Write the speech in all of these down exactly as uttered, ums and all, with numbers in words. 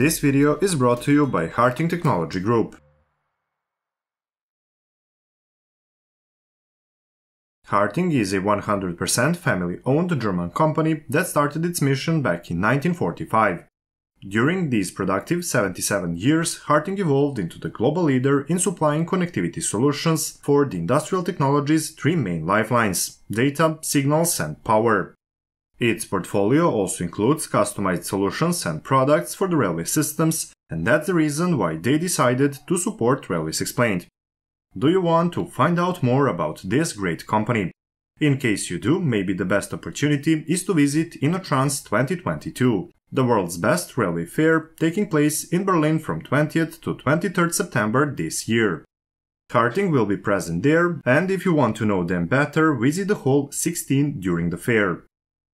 This video is brought to you by Harting Technology Group. Harting is a one hundred percent family-owned German company that started its mission back in nineteen forty-five. During these productive seventy-seven years, Harting evolved into the global leader in supplying connectivity solutions for the industrial technology's three main lifelines – data, signals and power. Its portfolio also includes customized solutions and products for the railway systems, and that's the reason why they decided to support Railways Explained. Do you want to find out more about this great company? In case you do, maybe the best opportunity is to visit Innotrans twenty twenty-two, the world's best railway fair taking place in Berlin from twentieth to twenty-third September this year. Harting will be present there, and if you want to know them better, visit the Hall sixteen during the fair.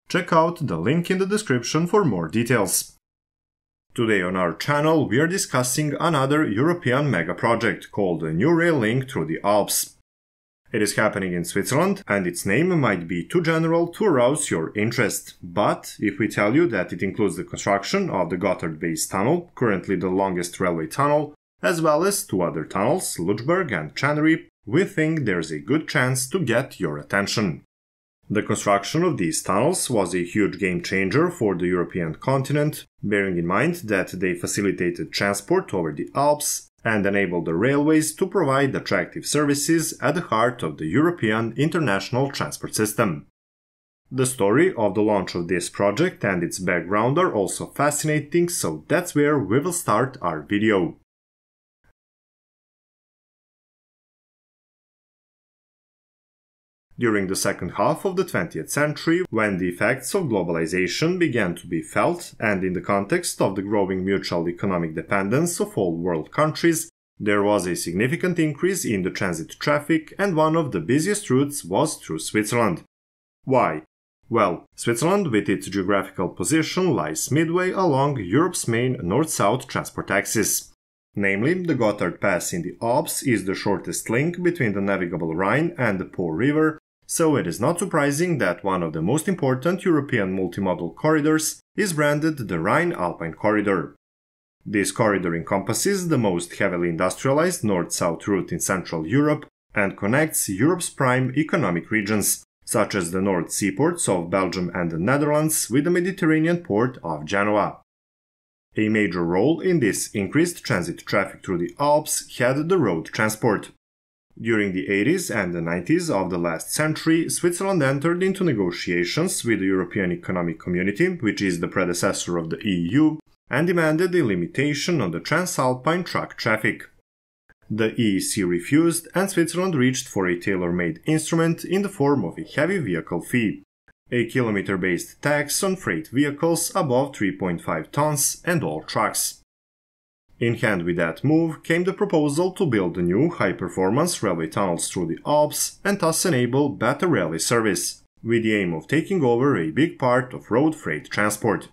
Check out the link in the description for more details. Today on our channel we are discussing another European mega project called the New Rail Link through the Alps. It is happening in Switzerland and its name might be too general to arouse your interest, but if we tell you that it includes the construction of the Gotthard Base Tunnel, currently the longest railway tunnel, as well as two other tunnels, Lötschberg and Ceneri, we think there's a good chance to get your attention. The construction of these tunnels was a huge game changer for the European continent, bearing in mind that they facilitated transport over the Alps and enabled the railways to provide attractive services at the heart of the European international transport system. The story of the launch of this project and its background are also fascinating, so that's where we will start our video. During the second half of the twentieth century, when the effects of globalization began to be felt, and in the context of the growing mutual economic dependence of all world countries, there was a significant increase in the transit traffic, and one of the busiest routes was through Switzerland. Why? Well, Switzerland, with its geographical position, lies midway along Europe's main north-south transport axis. Namely, the Gotthard Pass in the Alps is the shortest link between the navigable Rhine and the Po River, so it is not surprising that one of the most important European multimodal corridors is branded the Rhine Alpine Corridor. This corridor encompasses the most heavily industrialized north-south route in Central Europe and connects Europe's prime economic regions, such as the North Seaports of Belgium and the Netherlands with the Mediterranean port of Genoa. A major role in this increased transit traffic through the Alps had the road transport. During the eighties and the nineties of the last century, Switzerland entered into negotiations with the European Economic Community, which is the predecessor of the E U, and demanded a limitation on the transalpine truck traffic. The E E C refused, and Switzerland reached for a tailor-made instrument in the form of a heavy vehicle fee, a kilometer-based tax on freight vehicles above three point five tons and all trucks. In hand with that move came the proposal to build new high-performance railway tunnels through the Alps and thus enable better railway service, with the aim of taking over a big part of road freight transport.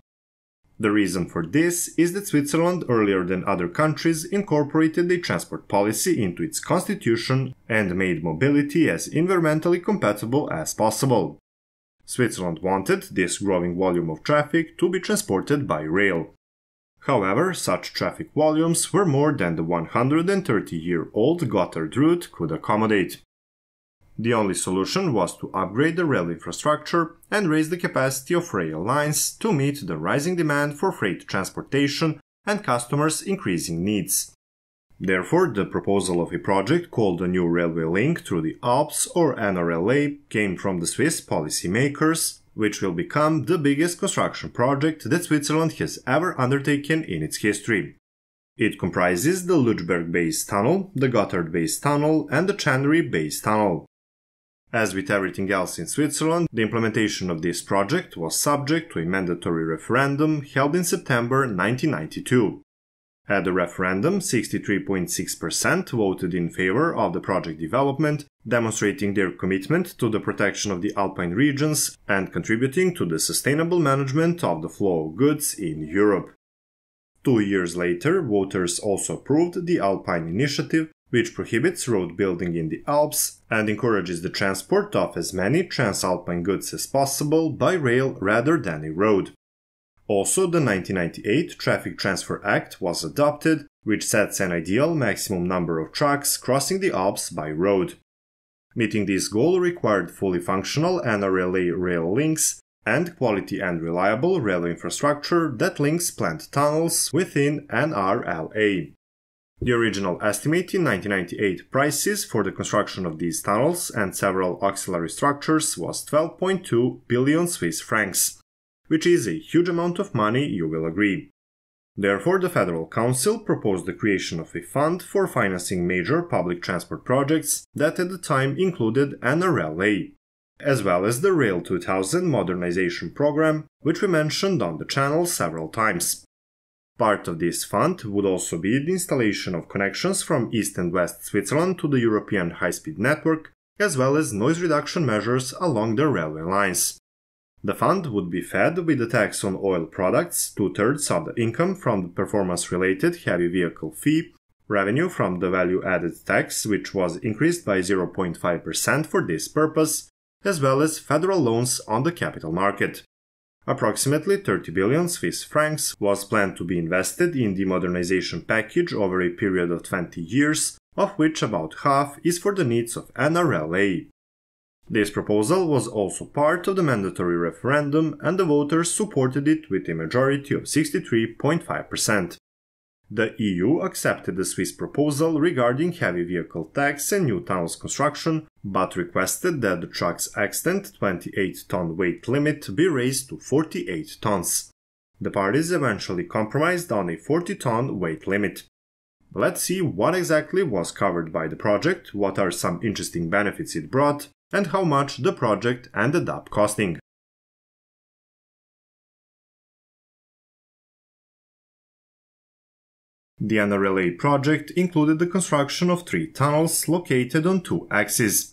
The reason for this is that Switzerland, earlier than other countries, incorporated a transport policy into its constitution and made mobility as environmentally compatible as possible. Switzerland wanted this growing volume of traffic to be transported by rail. However, such traffic volumes were more than the one hundred thirty year old Gotthard route could accommodate. The only solution was to upgrade the rail infrastructure and raise the capacity of rail lines to meet the rising demand for freight transportation and customers' increasing needs. Therefore, the proposal of a project called the New Railway Link through the Alps, or N R L A, came from the Swiss policymakers, which will become the biggest construction project that Switzerland has ever undertaken in its history. It comprises the Lötschberg Base Tunnel, the Gotthard Base Tunnel and the Ceneri Base Tunnel. As with everything else in Switzerland, the implementation of this project was subject to a mandatory referendum held in September nineteen ninety-two. At the referendum, sixty-three point six percent voted in favor of the project development, demonstrating their commitment to the protection of the Alpine regions and contributing to the sustainable management of the flow of goods in Europe. Two years later, voters also approved the Alpine Initiative, which prohibits road building in the Alps and encourages the transport of as many transalpine goods as possible by rail rather than a road. Also, the nineteen ninety-eight Traffic Transfer Act was adopted, which sets an ideal maximum number of trucks crossing the Alps by road. Meeting this goal required fully functional N R L A rail links and quality and reliable rail infrastructure that links planned tunnels within N R L A. The original estimate in nineteen ninety-eight prices for the construction of these tunnels and several auxiliary structures was twelve point two billion Swiss francs, which is a huge amount of money, you will agree. Therefore, the Federal Council proposed the creation of a fund for financing major public transport projects that at the time included N R L A, as well as the Rail two thousand modernization program, which we mentioned on the channel several times. Part of this fund would also be the installation of connections from East and West Switzerland to the European high-speed network, as well as noise reduction measures along the railway lines. The fund would be fed with a tax on oil products, two-thirds of the income from the performance-related heavy vehicle fee, revenue from the value-added tax, which was increased by zero point five percent for this purpose, as well as federal loans on the capital market. Approximately thirty billion Swiss francs was planned to be invested in the modernization package over a period of twenty years, of which about half is for the needs of N R L A. This proposal was also part of the mandatory referendum, and the voters supported it with a majority of sixty-three point five percent. The E U accepted the Swiss proposal regarding heavy vehicle tax and new tunnels construction, but requested that the truck's extant twenty-eight ton weight limit be raised to forty-eight tons. The parties eventually compromised on a forty ton weight limit. Let's see what exactly was covered by the project, what are some interesting benefits it brought, and how much the project ended up costing. The N R L A project included the construction of three tunnels located on two axes.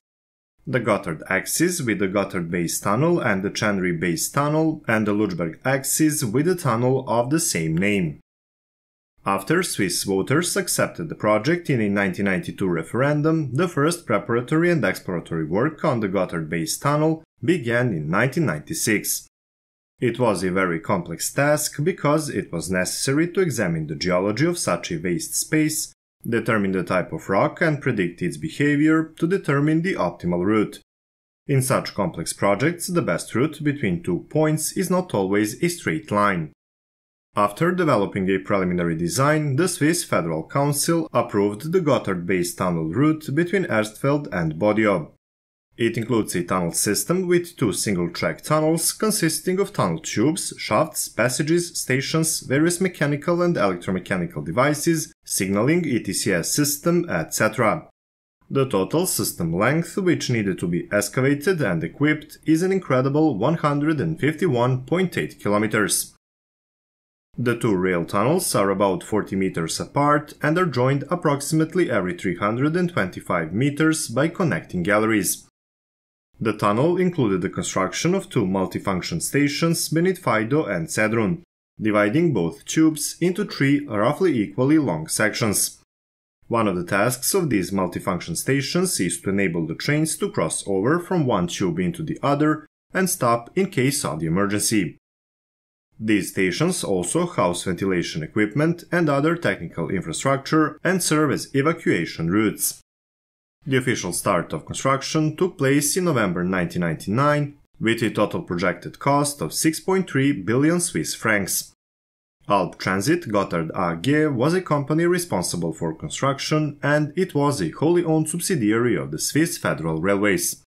The Gotthard axis with the Gotthard Base Tunnel and the Ceneri Base Tunnel, and the Lötschberg axis with the tunnel of the same name. After Swiss voters accepted the project in a nineteen ninety-two referendum, the first preparatory and exploratory work on the Gotthard Base Tunnel began in nineteen ninety-six. It was a very complex task because it was necessary to examine the geology of such a vast space, determine the type of rock and predict its behavior to determine the optimal route. In such complex projects, the best route between two points is not always a straight line. After developing a preliminary design, the Swiss Federal Council approved the Gotthard Base Tunnel route between Erstfeld and Bodio. It includes a tunnel system with two single-track tunnels consisting of tunnel tubes, shafts, passages, stations, various mechanical and electromechanical devices, signaling, E T C S system, et cetera. The total system length, which needed to be excavated and equipped, is an incredible one hundred fifty-one point eight kilometers. The two rail tunnels are about forty meters apart and are joined approximately every three hundred twenty-five meters by connecting galleries. The tunnel included the construction of two multifunction stations beneath Faido and Sedrun, dividing both tubes into three roughly equally long sections. One of the tasks of these multifunction stations is to enable the trains to cross over from one tube into the other and stop in case of the emergency. These stations also house ventilation equipment and other technical infrastructure and serve as evacuation routes. The official start of construction took place in November nineteen ninety-nine, with a total projected cost of six point three billion Swiss francs. Alp Transit Gotthard A G was a company responsible for construction, and it was a wholly owned subsidiary of the Swiss Federal Railways.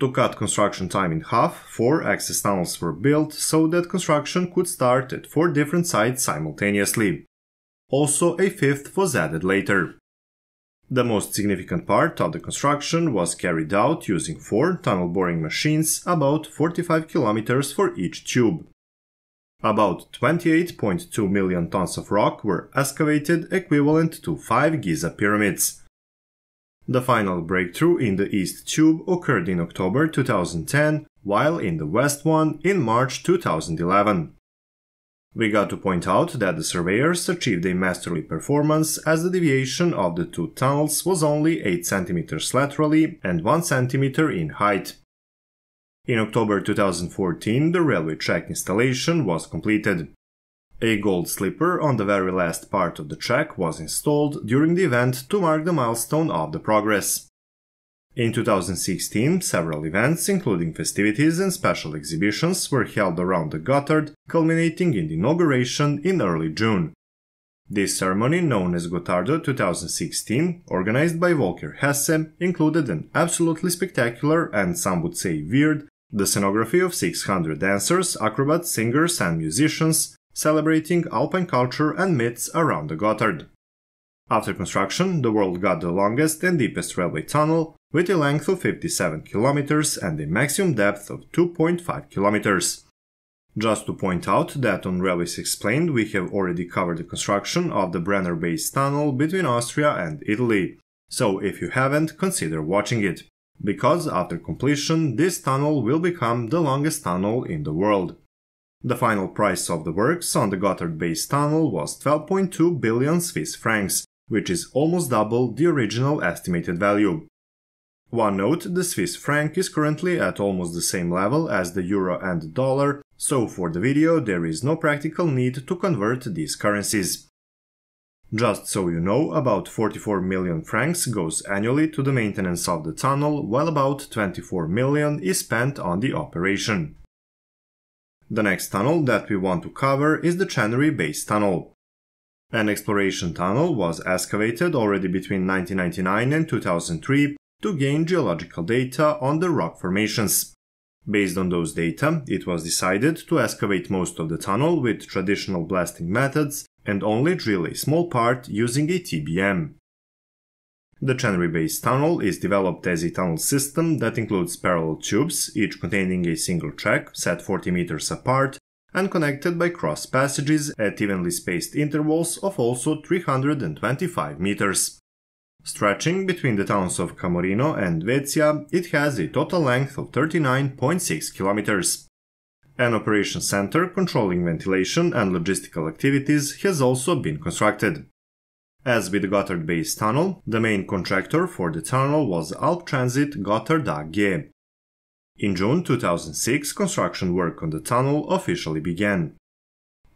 To cut construction time in half, four access tunnels were built so that construction could start at four different sites simultaneously. Also, a fifth was added later. The most significant part of the construction was carried out using four tunnel boring machines, about forty-five kilometers for each tube. About twenty-eight point two million tons of rock were excavated, equivalent to five Giza pyramids. The final breakthrough in the East Tube occurred in October two thousand ten, while in the West one in March two thousand eleven. We got to point out that the surveyors achieved a masterly performance, as the deviation of the two tunnels was only eight centimeters laterally and one centimeter in height. In October two thousand fourteen, the railway track installation was completed. A gold slipper on the very last part of the track was installed during the event to mark the milestone of the progress. In two thousand sixteen, several events, including festivities and special exhibitions, were held around the Gotthard, culminating in the inauguration in early June. This ceremony, known as Gotharda two thousand sixteen, organized by Volker Hesse, included an absolutely spectacular, and some would say weird, the scenography of six hundred dancers, acrobats, singers and musicians, celebrating Alpine culture and myths around the Gotthard. After construction, the world got the longest and deepest railway tunnel, with a length of fifty-seven kilometers and a maximum depth of two point five kilometers. Just to point out that on Railways Explained we have already covered the construction of the Brenner Base Tunnel between Austria and Italy, so if you haven't, consider watching it, because after completion this tunnel will become the longest tunnel in the world. The final price of the works on the Gotthard Base Tunnel was twelve point two billion Swiss francs, which is almost double the original estimated value. One note, the Swiss franc is currently at almost the same level as the euro and the dollar, so for the video there is no practical need to convert these currencies. Just so you know, about forty-four million francs goes annually to the maintenance of the tunnel, while about twenty-four million is spent on the operation. The next tunnel that we want to cover is the Ceneri Base Tunnel. An exploration tunnel was excavated already between nineteen ninety-nine and two thousand three to gain geological data on the rock formations. Based on those data, it was decided to excavate most of the tunnel with traditional blasting methods and only drill a small part using a T B M. The Ceneri Base Tunnel is developed as a tunnel system that includes parallel tubes, each containing a single track set forty meters apart and connected by cross passages at evenly spaced intervals of also three hundred twenty-five meters. Stretching between the towns of Camorino and Vezia, it has a total length of thirty-nine point six kilometers. An operation center controlling ventilation and logistical activities has also been constructed. As with the Gotthard Base Tunnel, the main contractor for the tunnel was Alp Transit Gotthard A G. In June two thousand six, construction work on the tunnel officially began.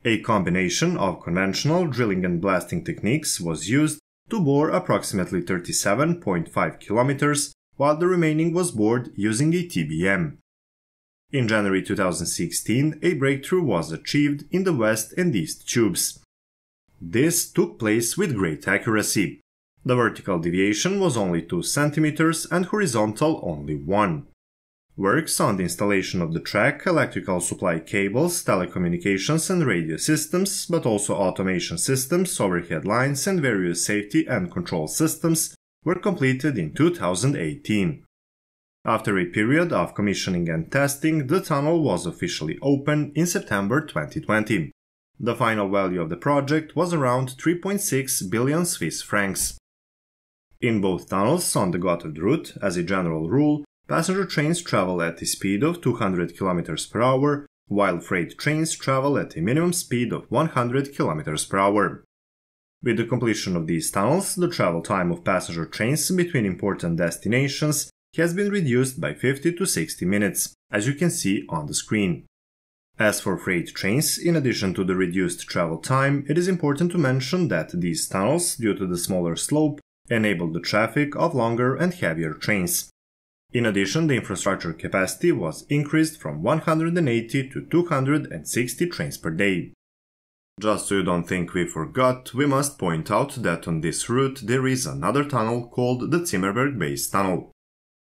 A combination of conventional drilling and blasting techniques was used to bore approximately thirty-seven point five kilometers, while the remaining was bored using a T B M. In January two thousand sixteen, a breakthrough was achieved in the west and east tubes. This took place with great accuracy. The vertical deviation was only two centimeters and horizontal only one. Works on the installation of the track, electrical supply cables, telecommunications and radio systems, but also automation systems, overhead lines and various safety and control systems were completed in two thousand eighteen. After a period of commissioning and testing, the tunnel was officially open in September twenty twenty. The final value of the project was around three point six billion Swiss francs. In both tunnels on the Gotthard route, as a general rule, passenger trains travel at a speed of two hundred kilometers per hour, while freight trains travel at a minimum speed of one hundred kilometers per hour. With the completion of these tunnels, the travel time of passenger trains between important destinations has been reduced by fifty to sixty minutes, as you can see on the screen. As for freight trains, in addition to the reduced travel time, it is important to mention that these tunnels, due to the smaller slope, enable the traffic of longer and heavier trains. In addition, the infrastructure capacity was increased from one hundred eighty to two hundred sixty trains per day. Just so you don't think we forgot, we must point out that on this route there is another tunnel called the Zimmerberg Base Tunnel.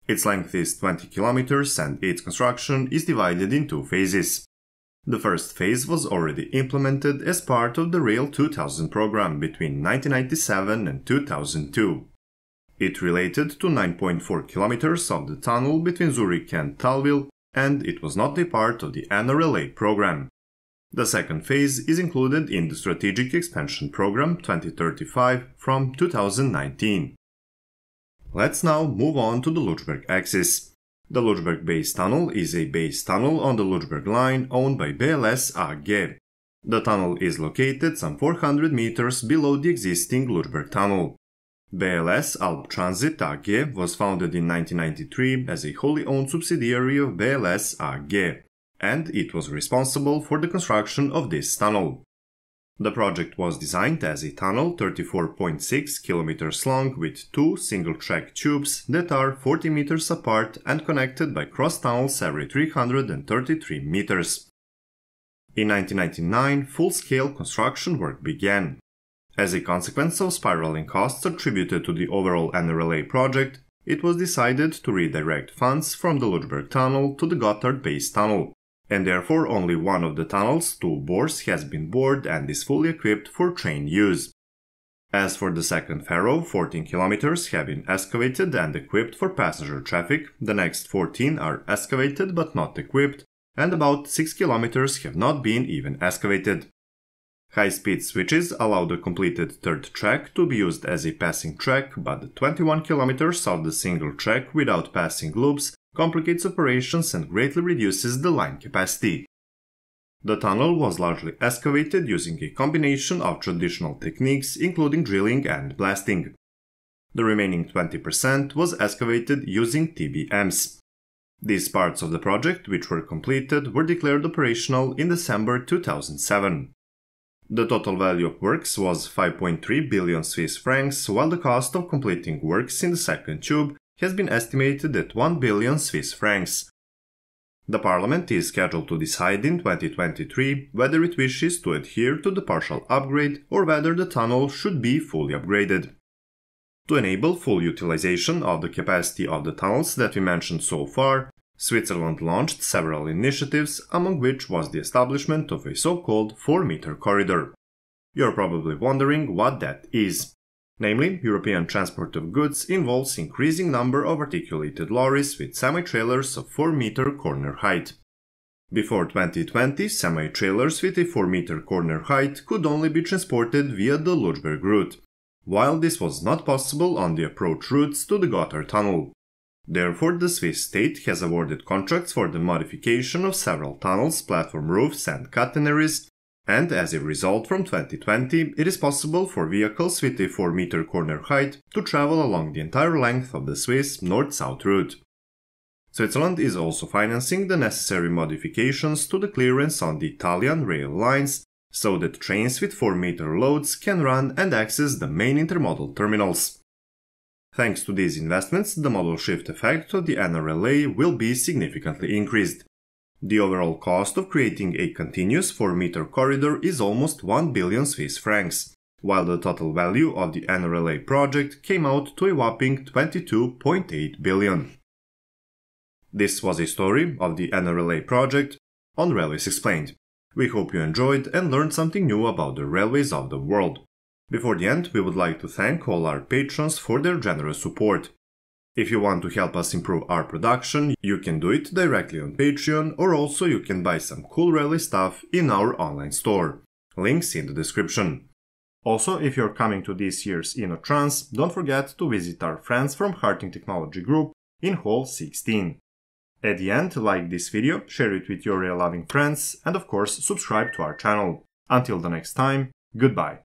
Its length is twenty kilometers and its construction is divided in two phases. The first phase was already implemented as part of the Rail two thousand program between nineteen ninety-seven and two thousand two. It related to nine point four kilometers of the tunnel between Zurich and Thalwil, and it was not a part of the N R L A program. The second phase is included in the Strategic Expansion Program twenty thirty-five from two thousand nineteen. Let's now move on to the Lötschberg axis. The Lötschberg Base Tunnel is a base tunnel on the Lötschberg line owned by B L S A G. The tunnel is located some four hundred meters below the existing Lötschberg Tunnel. B L S Alp Transit A G was founded in nineteen ninety-three as a wholly owned subsidiary of B L S A G, and it was responsible for the construction of this tunnel. The project was designed as a tunnel thirty-four point six kilometers long with two single-track tubes that are forty meters apart and connected by cross tunnels every three hundred thirty-three meters. In nineteen ninety-nine, full-scale construction work began. As a consequence of spiraling costs attributed to the overall N R L A project, it was decided to redirect funds from the Lötschberg Tunnel to the Gotthard Base Tunnel, and therefore only one of the tunnel's two bores has been bored and is fully equipped for train use. As for the second farrow, fourteen kilometers have been excavated and equipped for passenger traffic, the next fourteen are excavated but not equipped, and about six kilometers have not been even excavated. High-speed switches allow the completed third track to be used as a passing track, but the twenty-one kilometers of the single track without passing loops complicates operations and greatly reduces the line capacity. The tunnel was largely excavated using a combination of traditional techniques, including drilling and blasting. The remaining twenty percent was excavated using T B Ms. These parts of the project, which were completed, were declared operational in December two thousand seven. The total value of works was five point three billion Swiss francs, while the cost of completing works in the second tube has been estimated at one billion Swiss francs. The Parliament is scheduled to decide in twenty twenty-three whether it wishes to adhere to the partial upgrade or whether the tunnel should be fully upgraded. To enable full utilization of the capacity of the tunnels that we mentioned so far, Switzerland launched several initiatives, among which was the establishment of a so-called four meter corridor. You're probably wondering what that is. Namely, European transport of goods involves increasing number of articulated lorries with semi-trailers of four meter corner height. Before twenty twenty, semi-trailers with a four meter corner height could only be transported via the Lötschberg route, while this was not possible on the approach routes to the Gotthard Tunnel. Therefore, the Swiss state has awarded contracts for the modification of several tunnels, platform roofs and catenaries, and as a result, from twenty twenty, it is possible for vehicles with a four meter corner height to travel along the entire length of the Swiss north-south route. Switzerland is also financing the necessary modifications to the clearance on the Italian rail lines, so that trains with four meter loads can run and access the main intermodal terminals. Thanks to these investments, the modal shift effect of the N R L A will be significantly increased. The overall cost of creating a continuous four meter corridor is almost one billion Swiss francs, while the total value of the N R L A project came out to a whopping twenty-two point eight billion. This was a story of the N R L A project on Railways Explained. We hope you enjoyed and learned something new about the railways of the world. Before the end, we would like to thank all our patrons for their generous support. If you want to help us improve our production, you can do it directly on Patreon, or also you can buy some cool railway stuff in our online store. Links in the description. Also, if you're coming to this year's Innotrans, don't forget to visit our friends from Harting Technology Group in Hall sixteen. At the end, like this video, share it with your rail-loving friends, and of course, subscribe to our channel. Until the next time, goodbye.